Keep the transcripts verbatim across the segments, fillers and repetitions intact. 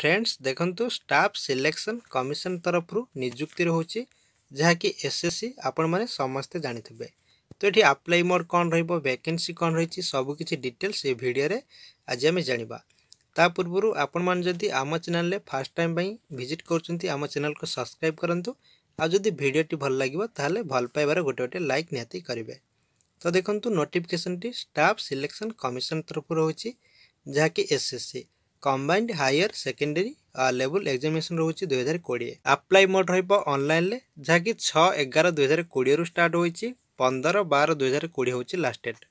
Friends देखंतु staff selection commission तरफ रु नियुक्ति रहउची जहा कि एसएससी आपण माने समस्त जानिथबे। तो एठी अप्लाई मोर कोन रहइबो, वैकेंसी कोन रहिची, सब किछि डिटेल्स ए वीडियो रे आज हम जानिबा। ता पूर्वरु आपण मान जदी आम चैनल ले फर्स्ट टाइम पई विजिट करचंती आम चैनल को सब्सक्राइब करंतु आ जदी वीडियो टी भल लागिबो ताले भल पाइबार गोटे गोटे लाइक नियति करिवे। तो देखंतु नोटिफिकेशन टी स्टाफ सिलेक्शन कमिशन तरफ रहउची जहा कि SSC combined higher secondary level examination रोचे दुई हजार कोड़े। अप्लाई मोड रनल जहाँकि छः एगार दुई हजार कोड़े रु स्टार्ट होती पंदर बार दुई हजार कोड़े होची लास्ट डेट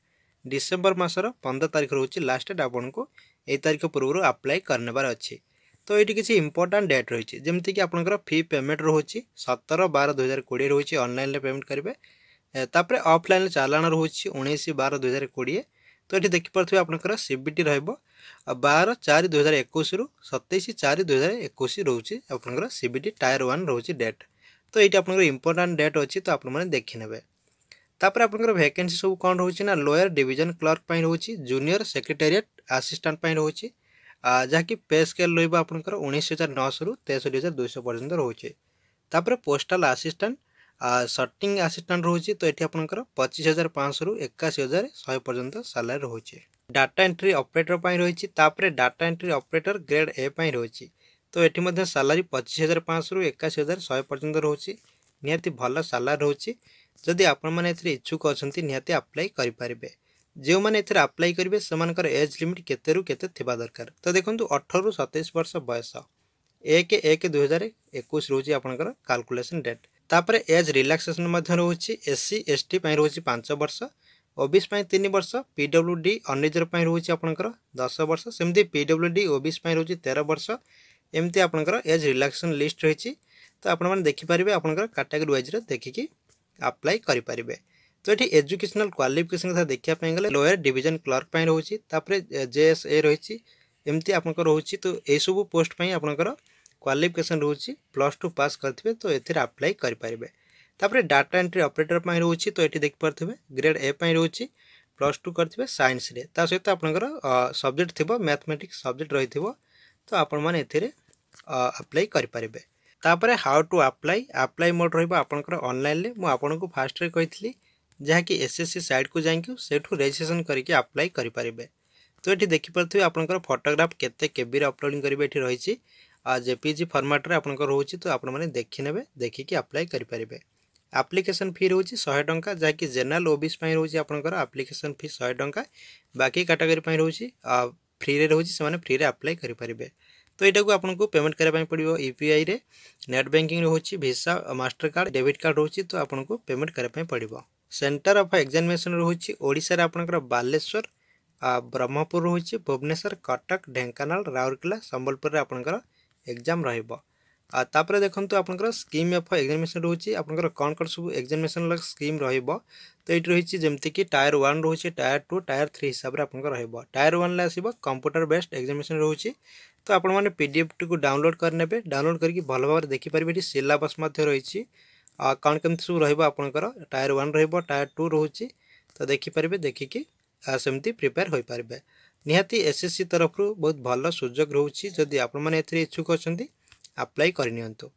डिसेम्बर मसर पंद्रह तारीख रोचे लास्ट डेट। आपन को यही तारीख पूर्व अप्लाई करनेबार अच्छी। तो ये किसी इंपोर्टाट डेट रही जमीक कि आपंकर फी पेमेंट रोचे सतर बार दुई हजार कोड़े रोचे अनल पेमेंट करेंगे। तापर अफलाइन चालाण रोचे उन्नीस बार दुई हजार कोड़े। तो ये देखिपे आपंकर सीबीटी बार चार दुई हजार एकोश रु सतैश चार दुई हजार एकोश रोचे आपंकर सीबीटी टायर वन रोचे डेट। तो ये आपंकर इंपोर्टाट डेट अच्छी तो आप देखने। तापर आपंकर वैकेंसी सब कौन रोचे ना लोअर डिवीजन क्लर्क रोचे, जूनियर सेक्रेटेरिएट असिस्टेंट रोचे जहाँकि पे स्केल रहा आपंकर उन्नीस हजार नौश रु तेसठी हजार दुई पर्यटन रोचे। तापर पोस्टाल असिस्टेंट सर्टिंग असिस्टेंट रोचे। तो ये आपंकर पचीस हजार पाँच रु एकाशी हजार शहे पर्यटन सालारी रोचे। डाटा एंट्री ऑपरेटर पाई रही तापर data entry operator grade A पाई रही। तो ये सालारी पचीस हजार पाँच रु एकाशी हजार शहे पर्यटन रोचे। निहाती भल सालारी रोचे जदि आपण मैंने इच्छुक अच्छा निहाती अप्लाई करें। जो मैंने अप्लाई करेंगे से एज लिमिट केते रु केते थिबा दरकार। तो देखो अठर रु सतैश वर्ष बयस एक एक दुई हजार एकुश रोचे आपंकर कालकुलेसन डेट। तापर एज रिलैक्सेशन रोचे एससी एसटी रोचे पांच वर्ष, ओबीसी तीन वर्ष, पीडब्ल्यूडी अनरिजर्व रोचे आपंकर दस वर्ष, सेमती पीडब्ल्यूडी ओबीसी रोचे तेरह वर्ष। एमती आपंकर एज रिलैक्सेशन लिस्ट रही। तो आप देखिपारे आपंकर कैटेगरी वाइज देखिकी अप्लाई करें। तो ये एजुकेशनल क्वालिफिकेशन क्या देखापी गले लोअर डिवीजन क्लर्क रोचे, तापर जेएसए रही एमती आपंकर रोचे। तो यू पोस्ट आपंकर क्वालिफिकेशन रोचे प्लस टू पास करेंगे तो ये अप्लाई करें। तापर डाटा एंट्री ऑपरेटर पर रोचे। तो ये देखिपे ग्रेड ए पर रोचे प्लस टू करेंगे साइंस रे ता सहित आपंकर सब्जेक्ट थी मैथमेटिक्स सब्जेक्ट रही। तो आपण मैंने अप्लाई करें। तापर how to apply apply mode रपंकर अनल मुझक फास्ट कही जहाँकि एसएससी साइट को जाठू रजिस्ट्रेशन करके अप्लाई करें। तो ये देखिपे आपंकर फोटोग्राफ केते केबी अपलोडिंग करेंगे ये रही जेपीजी फॉर्मेट रे आपनकर होची। तो आपन माने देखिनेबे देखिकी अप्लाई करि परिबे। एप्लिकेशन फी रोची सौ टंका जहाँकि जनरल ओबीसी पई रोची आपनकर एप्लिकेशन फी सौ टंका, बाकी कैटेगरी पई रोची फ्री रे रोची से फ्री रे अप्लाई करि परिबे। तो एटा को आपन को पेमेंट करै पई पड़िबो यूपीआई रे, नेट बैंकिंग रोची, Visa Mastercard debit card रोची। तो आपन को पेमेंट करै पई पड़िबो। सेंटर ऑफ एग्जामिनेशन रोची ओडिसा रे आपनकर बालेश्वर, ब्रह्मपुर रोची, भुवनेश्वर, कटक, ढेंकानाल, राउरकेला, संबलपुर रे आपनकर एग्जाम रपर। देखो आपंकर स्कीम एफ एग्जामिनेशन रोचे आपंकर कौन कौन सब एग्जामिनेशन स्कीम रहा। तो ये रही जमीक कि टायर वन रोचे, टायर टू, टायर थ्री हिसाब से आपंकर टायर वन आसो कंप्यूटर बेस्ड एग्जामिनेशन रोचे। तो आप पीडीएफ टी को डाउनलोड करने डाउनलोड करके भल भाव देखिपारे। ये सिलेबस रही कौन कमी सब रपंकर टायर वन टायर टू रोचे। तो देखिपारे देखिकी सेमती प्रिपेयर हो पारे। निहाती एसएससी तरफ बहुत भल सुजोग रोचे जदि आपने इच्छुक अच्छा अप्लाई करनियंतु।